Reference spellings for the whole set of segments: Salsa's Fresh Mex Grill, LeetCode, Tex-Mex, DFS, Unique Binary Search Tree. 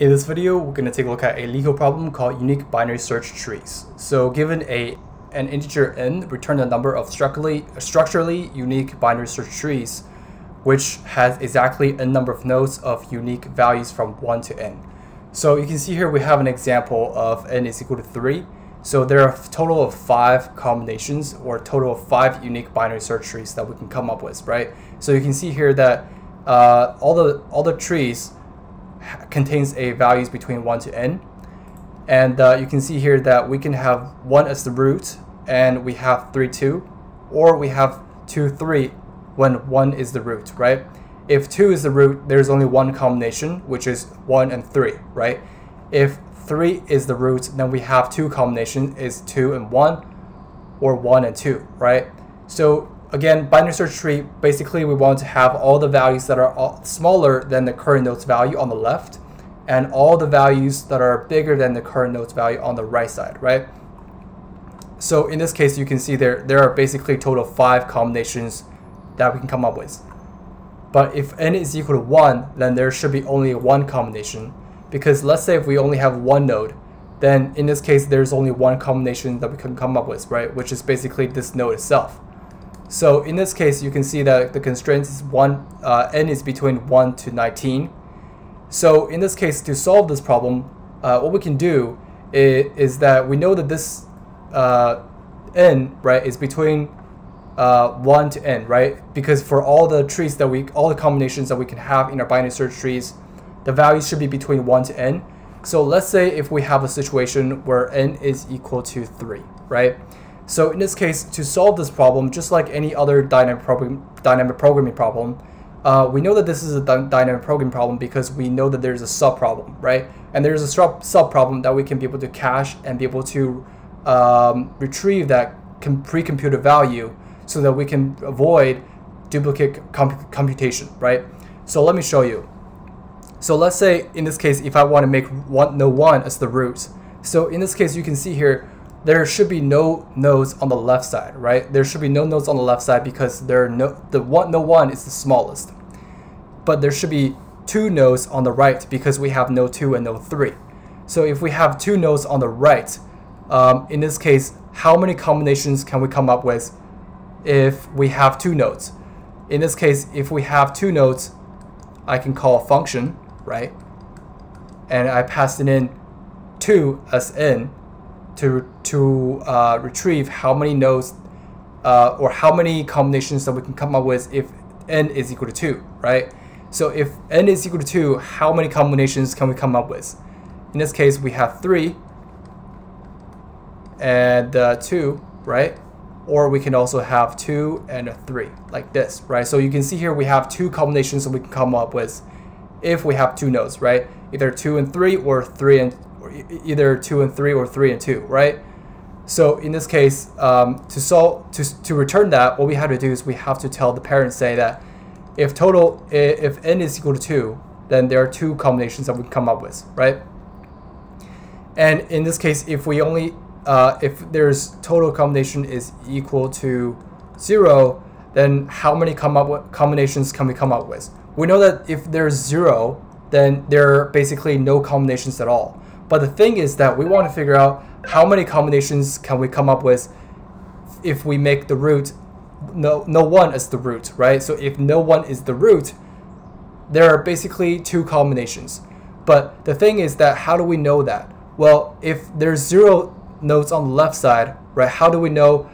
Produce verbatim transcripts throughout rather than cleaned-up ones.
In this video, we're going to take a look at a LeetCode problem called unique binary search trees. So given a an integer n, return the number of structurally, structurally unique binary search trees, which has exactly a number of nodes of unique values from one to n. So you can see here we have an example of n is equal to three. So there are a total of five combinations or a total of five unique binary search trees that we can come up with, right? So you can see here that uh, all the all the trees contains a values between one to n, and uh, you can see here that we can have one as the root and we have three, two, or we have two, three when one is the root, right? If two is the root, there's only one combination, which is one and three, right? If three is the root, then we have two combinations, is two and one, or one and two, right? So again, binary search tree, basically we want to have all the values that are all smaller than the current node's value on the left, and all the values that are bigger than the current node's value on the right side, right? So in this case, you can see there, there are basically a total of five combinations that we can come up with. But if n is equal to one, then there should be only one combination, because let's say if we only have one node, then in this case, there's only one combination that we can come up with, right? Which is basically this node itself. So in this case, you can see that the constraint is one, uh, n is between one to nineteen. So in this case, to solve this problem, uh, what we can do is, is that we know that this uh, n, right, is between uh, one to n, right? Because for all the trees that we, all the combinations that we can have in our binary search trees, the values should be between one to n. So let's say if we have a situation where n is equal to three, right? So in this case, to solve this problem, just like any other dynamic, program, dynamic programming problem, uh, we know that this is a dy dynamic programming problem because we know that there's a sub-problem, right? And there's a sub-problem that we can be able to cache and be able to um, retrieve that pre-computed value so that we can avoid duplicate comp computation, right? So let me show you. So let's say in this case, if I want to make one, node one as the root. So in this case, you can see here, there should be no nodes on the left side, right? There should be no nodes on the left side because there are no, the one, node one is the smallest. But there should be two nodes on the right because we have node two and node three. So if we have two nodes on the right, um, in this case, how many combinations can we come up with if we have two nodes? In this case, if we have two nodes, I can call a function, right? And I pass it in two as n, to, to uh, retrieve how many nodes uh, or how many combinations that we can come up with if n is equal to two, right? So if n is equal to two, how many combinations can we come up with? In this case, we have three and two, right? Or we can also have two and a three, like this, right? So you can see here we have two combinations that we can come up with if we have two nodes, right? Either two and three or three and either two and three or three and two, right? So in this case, um, to solve to, to return that, what we have to do is we have to tell the parent, say that if total if n is equal to two, then there are two combinations that we can come up with, right? And in this case, if we only uh, if there's total combination is equal to zero, then how many come up with combinations can we come up with? We know that if there's zero, then there are basically no combinations at all. But the thing is that we want to figure out how many combinations can we come up with if we make the root no no one as the root, right? So if no one is the root, there are basically two combinations. But the thing is that how do we know that? Well, if there's zero nodes on the left side, right, how do we know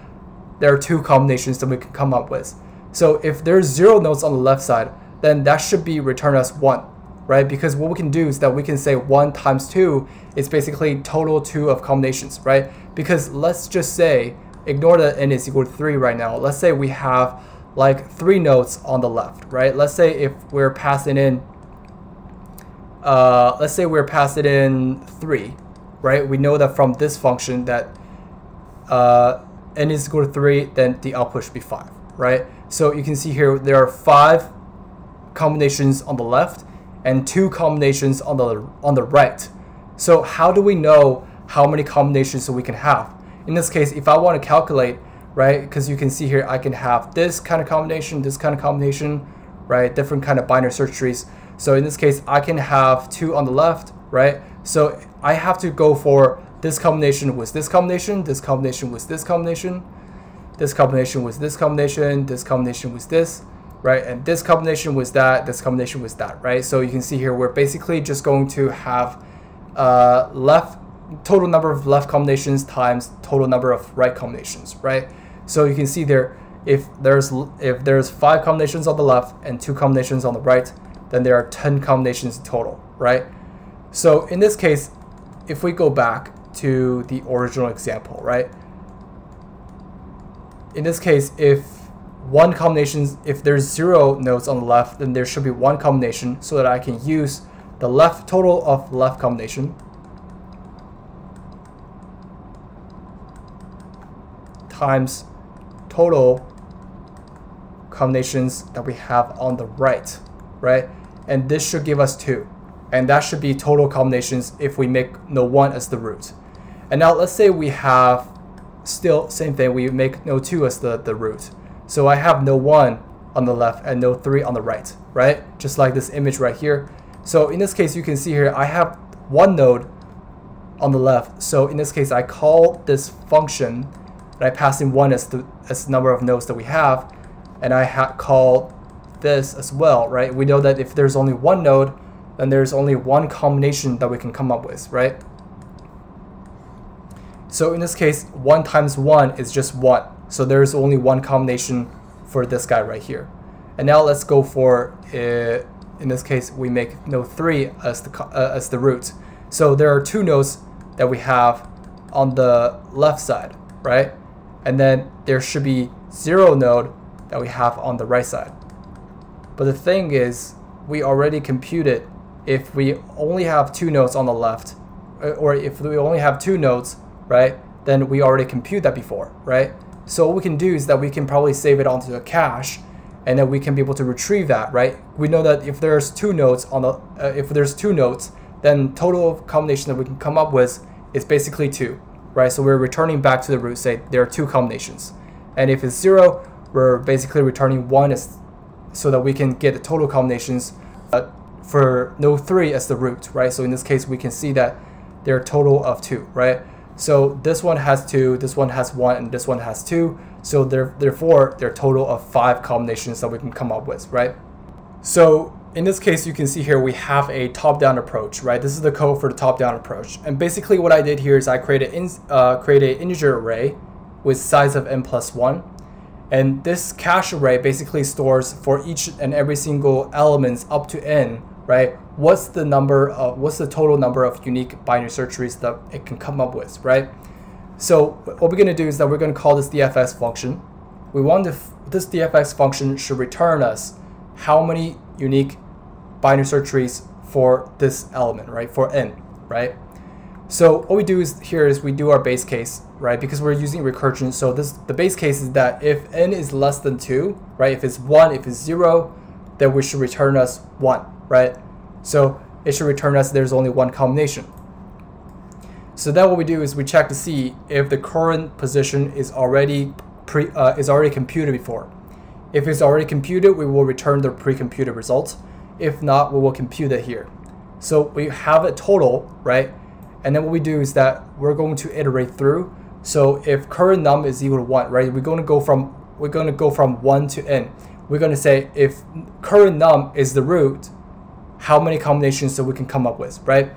there are two combinations that we can come up with? So if there's zero nodes on the left side, then that should be return as one. Right? Because what we can do is that we can say one times two is basically total two of combinations, right? Because let's just say, ignore that n is equal to three right now. Let's say we have like three nodes on the left, right? Let's say if we're passing in, uh, let's say we're passing in three, right? We know that from this function that uh, n is equal to three, then the output should be five, right? So you can see here, there are five combinations on the left and two combinations on the on the right. So how do we know how many combinations we can have? In this case, if I want to calculate, right, because you can see here I can have this kind of combination, this kind of combination, right, different kind of binary search trees. So in this case, I can have two on the left, right? So I have to go for this combination with this combination, this combination with this combination, this combination with this combination, this combination with this, right? And this combination with that, this combination with that, right? So you can see here, we're basically just going to have uh, left total number of left combinations times total number of right combinations, right? So you can see there, if there's if there's five combinations on the left and two combinations on the right, then there are ten combinations total, right? So in this case, if we go back to the original example, right? In this case, if one combination, if there's zero nodes on the left, then there should be one combination so that I can use the left total of left combination times total combinations that we have on the right, right? And this should give us two. And that should be total combinations if we make node one as the root. And now let's say we have still same thing, we make node two as the, the root. So I have node one on the left and node three on the right, right? Just like this image right here. So in this case, you can see here, I have one node on the left. So in this case, I call this function and I pass in one as the as the number of nodes that we have. And I ha call this as well, right? We know that if there's only one node, then there's only one combination that we can come up with, right? So in this case, one times one is just one. So there's only one combination for this guy right here. And now let's go for, uh, in this case, we make node three as the, uh, as the root. So there are two nodes that we have on the left side, right? And then there should be zero node that we have on the right side. But the thing is, we already computed if we only have two nodes on the left, or if we only have two nodes, right? Then we already compute that before, right? So what we can do is that we can probably save it onto a cache, and then we can be able to retrieve that, right? We know that if there's two nodes on the, uh, if there's two nodes, then total combination that we can come up with is basically two, right? So we're returning back to the root, say there are two combinations, and if it's zero, we're basically returning one as, so that we can get the total combinations uh, for node three as the root, right? So in this case, we can see that there are a total of two, right? So this one has two, this one has one, and this one has two. So there, therefore, there are a total of five combinations that we can come up with, right? So in this case, you can see here, we have a top-down approach, right? This is the code for the top-down approach. And basically what I did here is I created in, uh, create an integer array with size of n plus one. And this cache array basically stores for each and every single elements up to n, right? What's the number of, what's the total number of unique binary search trees that it can come up with, right? So what we're gonna do is that we're gonna call this D F S function. We want to, this D F S function should return us how many unique binary search trees for this element, right? For n, right? So what we do is here is we do our base case, right? Because we're using recursion. So this the base case is that if n is less than two, right? If it's one, if it's zero, then we should return us one, right? So it should return us there's only one combination. So then what we do is we check to see if the current position is already pre uh, is already computed before. If it's already computed, we will return the pre-computed result. If not, we will compute it here. So we have a total, right? And then what we do is that we're going to iterate through. So if current num is equal to one, right? We're going to go from we're going to go from one to n. We're going to say if current num is the root, how many combinations that we can come up with, right?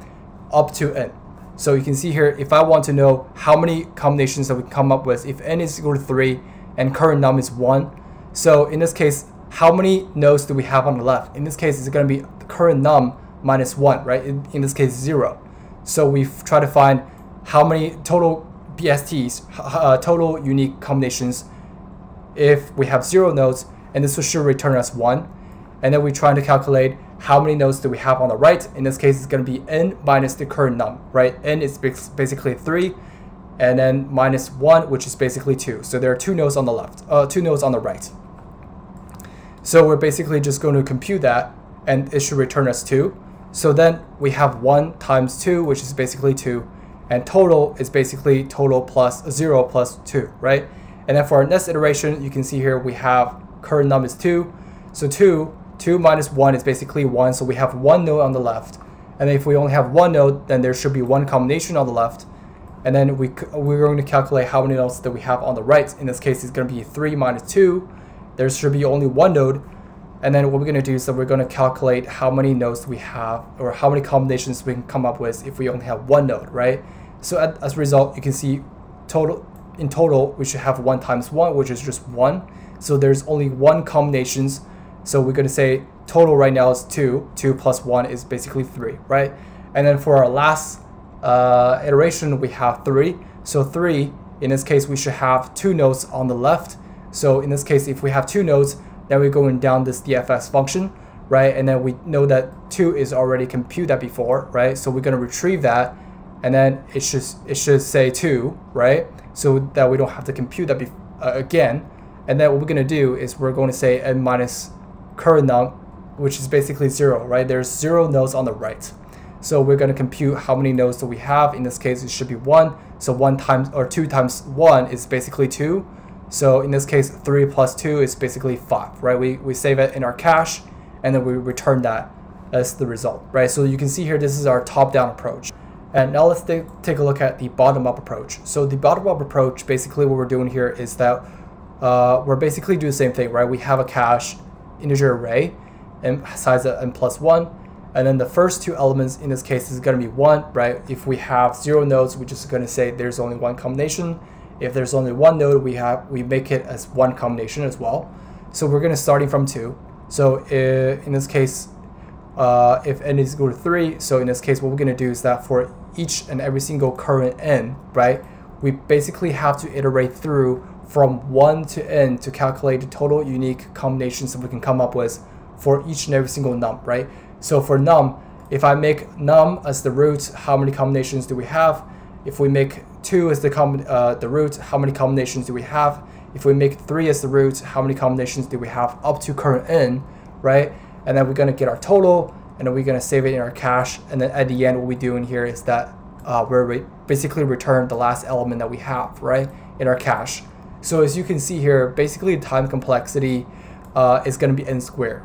Up to n. So you can see here, if I want to know how many combinations that we can come up with, if n is equal to three and current num is one. So in this case, how many nodes do we have on the left? In this case, it's going to be current num minus one, right? In, in this case, zero. So we try to find how many total B S Ts, uh, total unique combinations, if we have zero nodes, and this should return us one. And then we try to calculate how many nodes do we have on the right. In this case, it's going to be n minus the current num, right? N is basically three, and then minus one, which is basically two. So there are two nodes on the left, uh, two nodes on the right. So we're basically just going to compute that, and it should return us two. So then we have one times two, which is basically two, and total is basically total plus zero plus two, right? And then for our next iteration, you can see here we have current num is two. So two two minus one is basically one, so we have one node on the left. And if we only have one node, then there should be one combination on the left. And then we, we're going to calculate how many nodes that we have on the right. In this case, it's going to be three minus two. There should be only one node. And then what we're going to do is that we're going to calculate how many nodes we have, or how many combinations we can come up with if we only have one node, right? So at, as a result, you can see total in total, we should have one times one, which is just one. So there's only one combinations. So we're going to say total right now is two. two plus one is basically three, right? And then for our last uh, iteration, we have three. So three, in this case, we should have two nodes on the left. So in this case, if we have two nodes, then we're going down this D F S function, right? And then we know that two is already computed before, right? So we're going to retrieve that, and then it should, it should say two, right? So that we don't have to compute that uh, again. And then what we're going to do is we're going to say n minus current num, which is basically zero, right? There's zero nodes on the right. So we're going to compute how many nodes that we have. In this case, it should be one. So one times, or two times one is basically two. So in this case, three plus two is basically five, right? We, we save it in our cache, and then we return that as the result, right? So you can see here, this is our top-down approach. And now let's take a look at the bottom-up approach. So the bottom-up approach, basically what we're doing here is that uh, we're basically doing the same thing, right? We have a cache integer array, and size of n plus one, and then the first two elements in this case is going to be one, right? If we have zero nodes, we're just going to say there's only one combination. If there's only one node, we have we make it as one combination as well. So we're going to starting from two. So uh, in this case, uh, if n is equal to three, so in this case, what we're going to do is that for each and every single current n, right, we basically have to iterate through from one to n to calculate the total unique combinations that we can come up with for each and every single num, right? So for num, if I make num as the root, how many combinations do we have? If we make two as the com uh, the root, how many combinations do we have? If we make three as the root, how many combinations do we have up to current n, right? And then we're gonna get our total, and then we're gonna save it in our cache. And then at the end, what we do in here is that uh, we're re basically return the last element that we have, right, in our cache. So as you can see here, basically the time complexity uh, is gonna be n squared.